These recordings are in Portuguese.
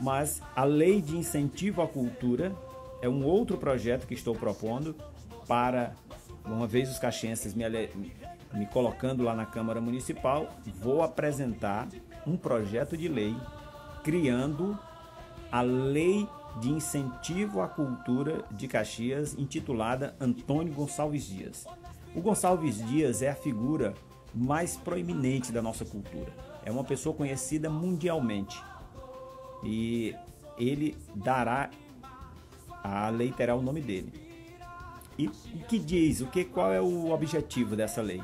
Mas a Lei de Incentivo à Cultura é um outro projeto que estou propondo para, uma vez os caxienses me colocando lá na Câmara Municipal, vou apresentar um projeto de lei criando a Lei de Incentivo à Cultura de Caxias, intitulada Antônio Gonçalves Dias. O Gonçalves Dias é a figura mais proeminente da nossa cultura. É uma pessoa conhecida mundialmente. E ele dará, a lei terá o nome dele. E o que diz? Qual é o objetivo dessa lei?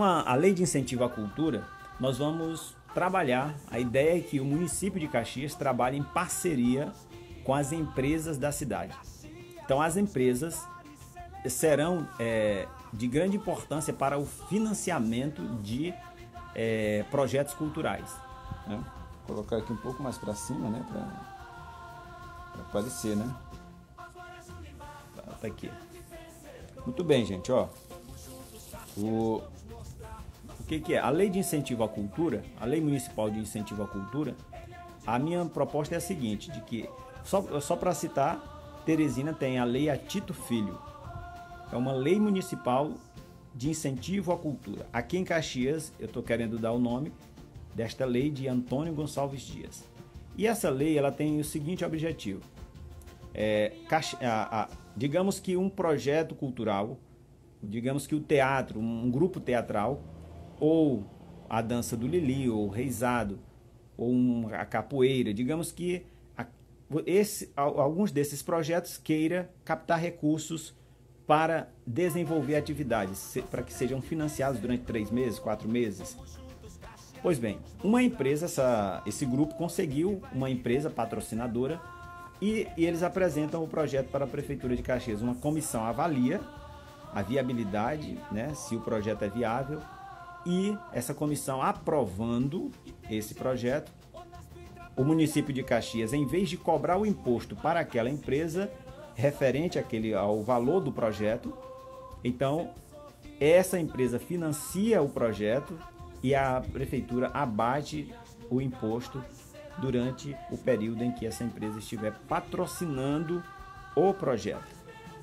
A Lei de Incentivo à Cultura, nós vamos trabalhar. A ideia é que o município de Caxias trabalhe em parceria com as empresas da cidade. Então, as empresas serão de grande importância para o financiamento de projetos culturais, né? Vou colocar aqui um pouco mais para cima, né? Para aparecer, né? Tá aqui. Muito bem, gente, ó. O que é? A Lei de Incentivo à Cultura, a Lei Municipal de Incentivo à Cultura, a minha proposta é a seguinte, de que, só para citar, Teresina tem a Lei Atito Filho. É uma lei municipal de incentivo à cultura. Aqui em Caxias, eu estou querendo dar o nome desta lei de Antônio Gonçalves Dias. E essa lei, ela tem o seguinte objetivo. Digamos que um projeto cultural, digamos que o teatro, um grupo teatral, ou a dança do Lili, ou o reisado, ou a capoeira, digamos que alguns desses projetos queira captar recursos para desenvolver atividades, para que sejam financiados durante 3 meses, 4 meses. Pois bem, uma empresa, esse grupo conseguiu uma empresa patrocinadora e eles apresentam o projeto para a Prefeitura de Caxias. Uma comissão avalia a viabilidade, né, se o projeto é viável, e essa comissão, aprovando esse projeto, o município de Caxias, em vez de cobrar o imposto para aquela empresa referente ao valor do projeto, então essa empresa financia o projeto e a prefeitura abate o imposto durante o período em que essa empresa estiver patrocinando o projeto.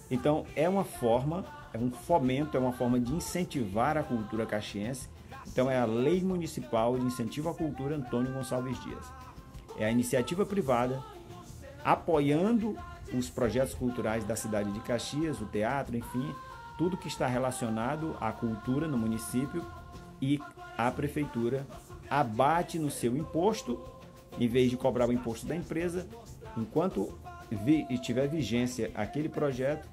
Então é uma forma, é um fomento, é uma forma de incentivar a cultura caxiense. Então é a Lei Municipal de Incentivo à Cultura Antônio Gonçalves Dias. É a iniciativa privada apoiando os projetos culturais da cidade de Caxias, o teatro, enfim, tudo que está relacionado à cultura no município, e a prefeitura abate no seu imposto, em vez de cobrar o imposto da empresa, enquanto tiver vigência aquele projeto,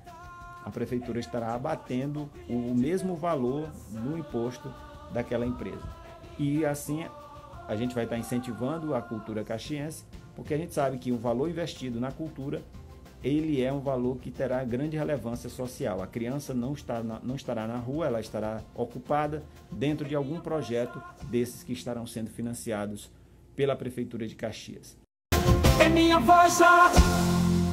a prefeitura estará abatendo o mesmo valor no imposto daquela empresa. E assim a gente vai estar incentivando a cultura caxiense, porque a gente sabe que o valor investido na cultura, ele é um valor que terá grande relevância social. A criança não estará na rua, ela estará ocupada dentro de algum projeto desses que estarão sendo financiados pela Prefeitura de Caxias. É minha voz, ó.